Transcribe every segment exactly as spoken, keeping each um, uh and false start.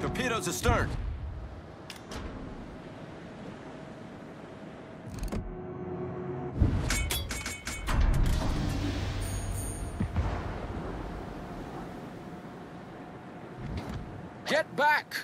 Torpedoes astern. Get back!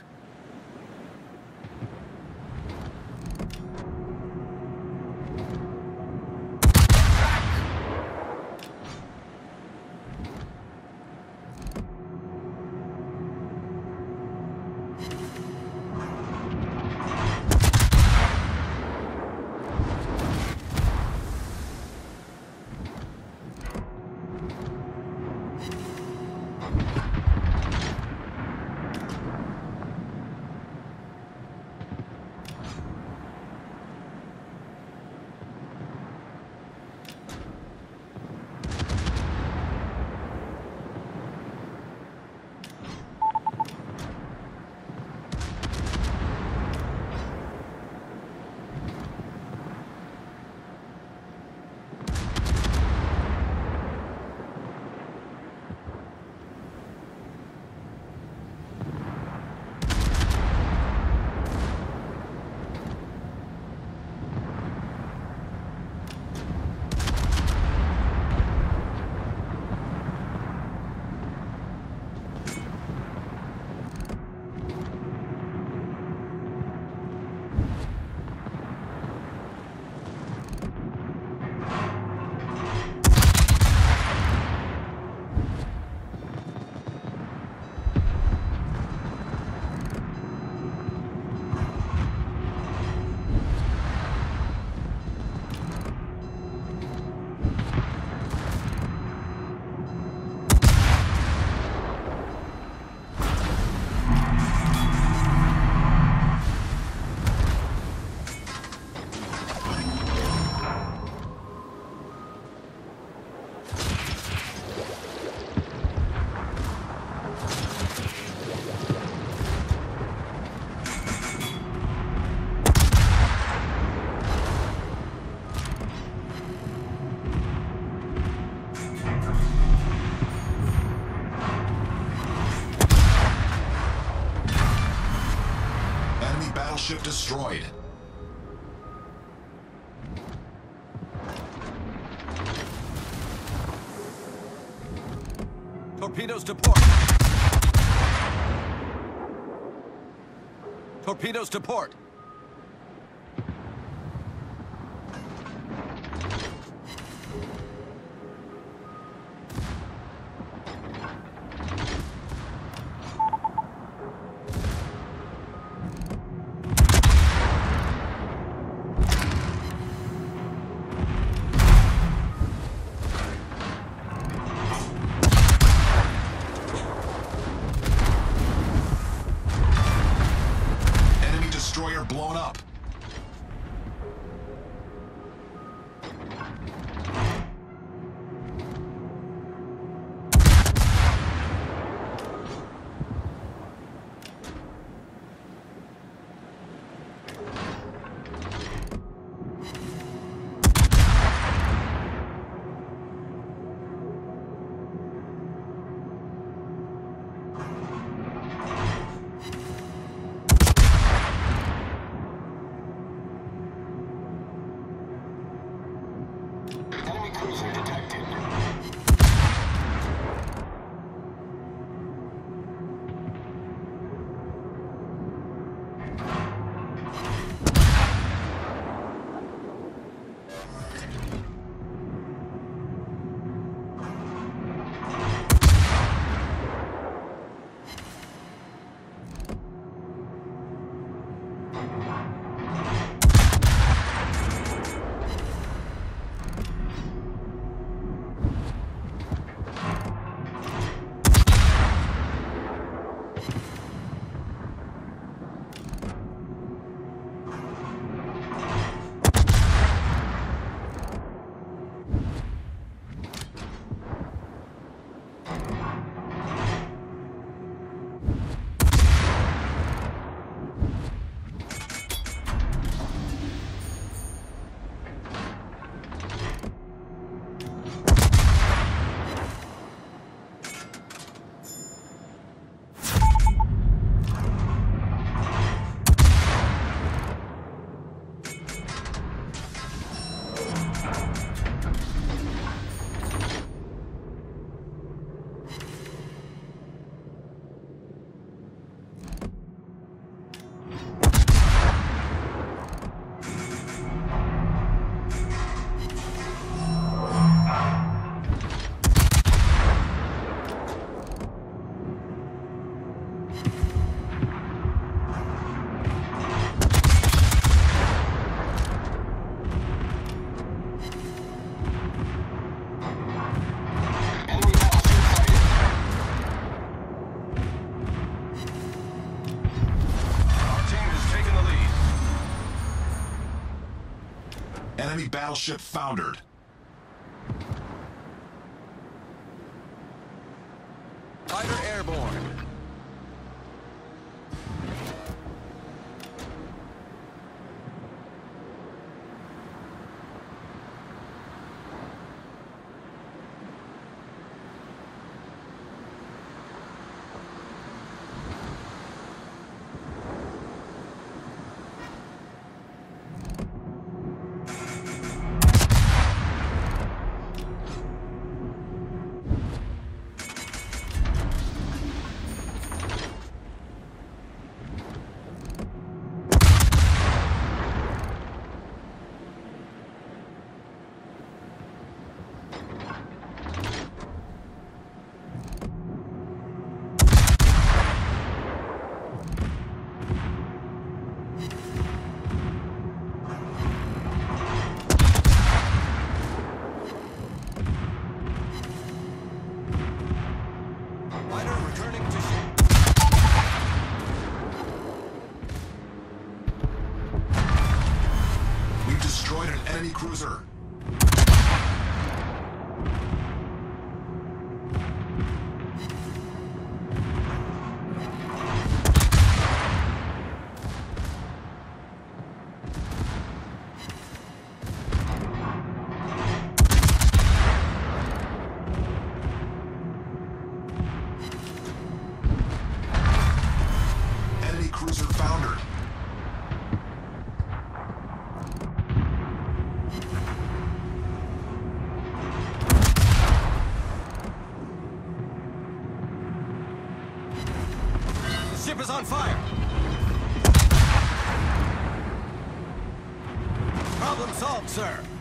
Ship destroyed. Torpedoes to port. Torpedoes to port. Blown up. Enemy battleship foundered. Fighter airborne. Cruiser. Enemy cruiser foundered. Ship is on fire! Problem solved, sir!